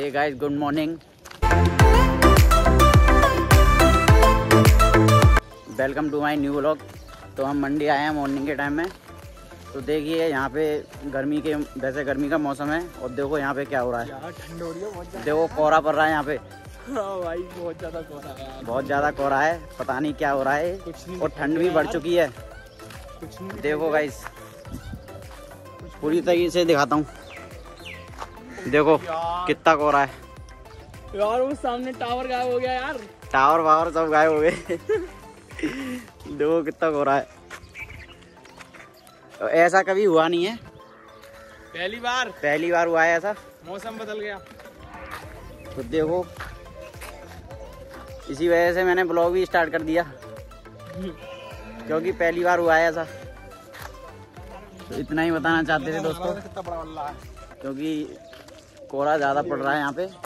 Hey guys, good morning, welcome to my new vlog. तो हम मंडी आए हैं मॉर्निंग के टाइम में। तो देखिए यहाँ पे वैसे गर्मी का मौसम है और देखो यहाँ पे क्या हो रहा है। ठंड हो रही है बहुत, देखो कोहरा पड़ रहा है यहाँ पे। हाँ भाई, बहुत ज़्यादा कोहरा है, पता नहीं क्या हो रहा है। और ठंड भी बढ़ चुकी है। देखो गाइस, पूरी तरीके से दिखाता हूँ। देखो कितना कोहरा है यार। वो सामने टावर गायब हो गया यार, टावर वावर सब गायब हो गए। देखो कितना कोहरा है, ऐसा कभी हुआ नहीं है, पहली बार हुआ है ऐसा, मौसम बदल गया। तो देखो, इसी वजह से मैंने ब्लॉग भी स्टार्ट कर दिया क्योंकि पहली बार हुआ है ऐसा। तो इतना ही बताना चाहते थे दोस्तों, क्योंकि कोहरा ज़्यादा पड़ रहा है यहाँ पे।